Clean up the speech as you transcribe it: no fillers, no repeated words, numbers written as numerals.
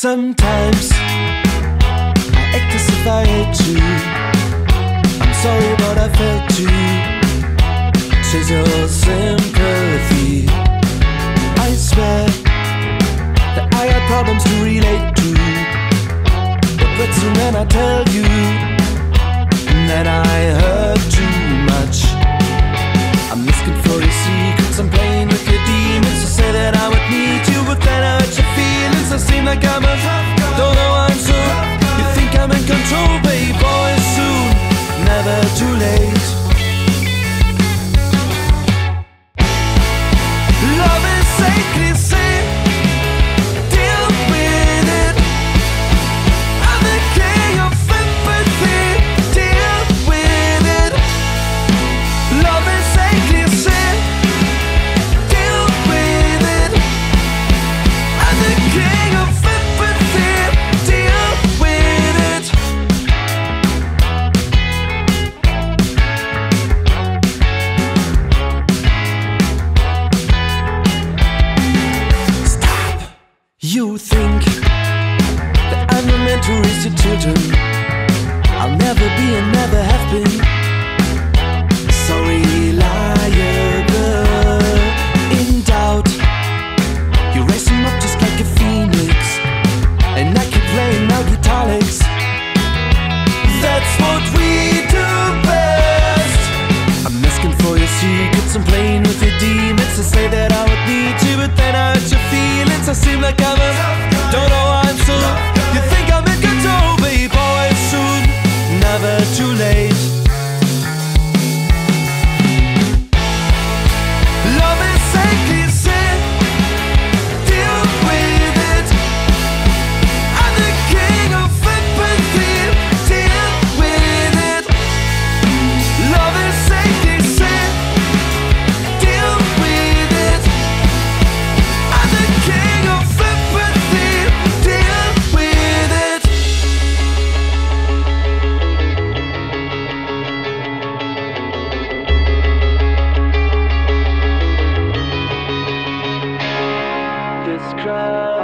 Sometimes I act as if I hate you. I'm sorry, but I failed you. Chase your sympathy. I swear that I had problems to relate to, but that's when I tell you that I hurt too much. I'm asking for your secrets, I'm playing with your demons. You said that I would need you, but then I hurt your feelings. I seem like I'm a tough guy, don't know I'm so tough guy. You think I'm in control, babe, boy, it's soon, never too late. Love is sacred sin, deal with it. I'm the king of empathy, deal with it. Love is sacred sin, deal with it. I'm the king of empathy, deal with it. Stop! You think that I'm not meant to raise your children. I'll never be and never have been. Sorry, liar. In doubt, you raise him up just like a phoenix, and I keep playing now guitar licks. That's what we do best. I'm asking for your secrets, I'm playing with your demons. I say that I would need you, but then I hurt your feelings. I seem like I'm a don't know why I'm so. You think I'm in control, babe? Boy, it's soon, never too late. Love is sacred sin, deal with it. I'm the king of empathy, deal with it. Love is sacred sin, deal with it. I'm the king of empathy, deal with it. This crowd